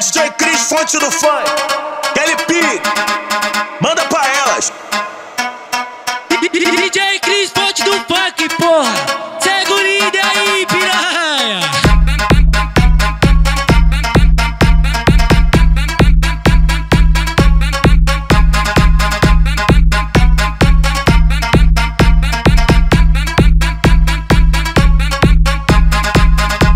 DJ Cris Fontedofunk, ele pica, manda pra elas. DJ Cris Fontedofunk, porra, segue o líder aí, piranha.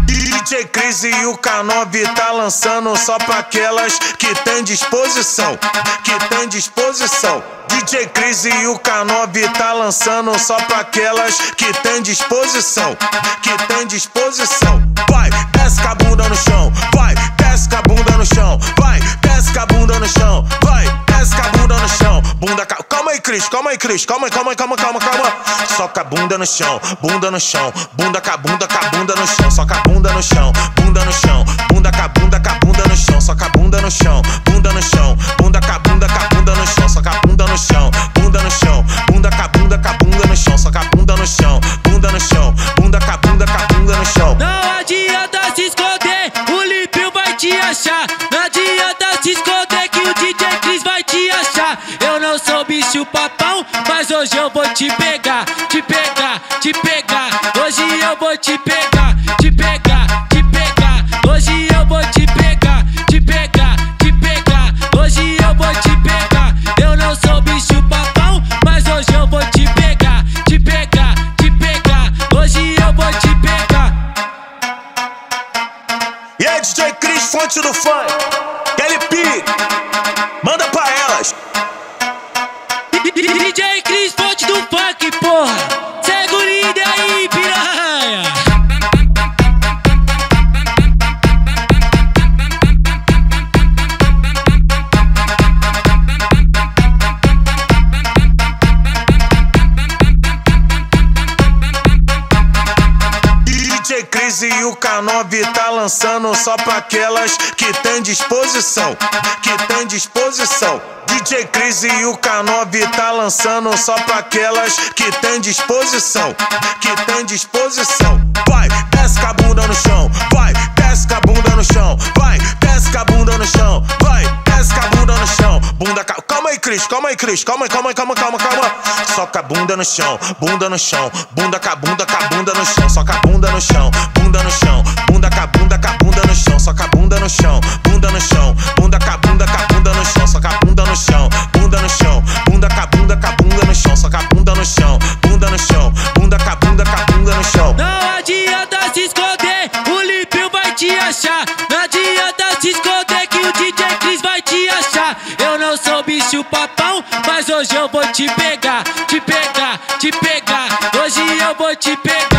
DJ Cris e o K9 tá lançando só pra aquelas que tem disposição, que tem disposição. DJ Cris e o K9 tá lançando só pra aquelas que tem disposição, que tem disposição. Vai, desce com a bunda no chão, vai, desce com a bunda no chão, vai, desce com a bunda no chão, vai, desce com a bunda no chão, bunda ca... Calma aí, Cris, calma aí, Cris, calma aí, calma aí, calma, calma, calma. Soca a bunda no chão, bunda no chão, bunda com a bunda, com a bunda no chão, soca a bunda no chão, bunda no chão, bunda com a bunda, com a bunda no chão, soca a bunda no chão, bunda no chão, bunda com a bunda, com a bunda no chão, soca a bunda no chão, bunda no chão, bunda com a bunda, com a bunda no chão, soca a bunda no chão, bunda no chão, bunda com a bunda, com a bunda no chão. Não adianta se esconder, o Lipynho vai te achar. Não adianta se esconder que o DJ Cris vai te achar. Eu não sou bicho papão, mas hoje eu vou te pegar, te pegar, te pegar. Hoje eu vou te pegar, te pegar, te pegar. Hoje eu vou te pegar, te pegar, te pegar. Hoje eu vou te pegar. Eu não sou bicho papão, mas hoje eu vou te pegar, te pegar, te pegar. Hoje eu vou te pegar. E aí, DJ Cris Fontedofunk, ele pica, manda pra elas. DJ Cris Fontedofunk, porra, segue o líder aí, piranha. DJ Cris e o K9 tá lançando só pra aquelas que tem disposição, que tem disposição. DJ Cris e o K9 tá lançando só pra aquelas que tem disposição, que tem disposição. Vai, desce com a bunda no chão, vai, desce com a bunda no chão, vai, desce com a bunda no chão, vai, desce com a bunda no chão, bunda ca... Calma aí, Cris, calma aí, Cris, calma aí, calma aí, calma, calma, calma. Soca a bunda no chão, bunda no chão, bunda com a bunda, com a bunda no chão, soca a bunda no chão, bunda no chão, bunda com a bunda, com a bunda no chão, soca a bunda no chão, bunda no chão, bunda com a bunda, com a bunda no chão, soca a bunda no chão, bunda no chão, bunda com a bunda, com a bunda no chão, soca a bunda no chão, bunda no chão, bunda com a bunda, com a bunda no chão. Não adianta se esconder, o Lipynho vai te achar. Não adianta se esconder que o DJ Cris vai te achar. Eu não sou bicho papão, mas hoje eu vou te pegar, te pegar, te pegar. Hoje eu vou te pegar.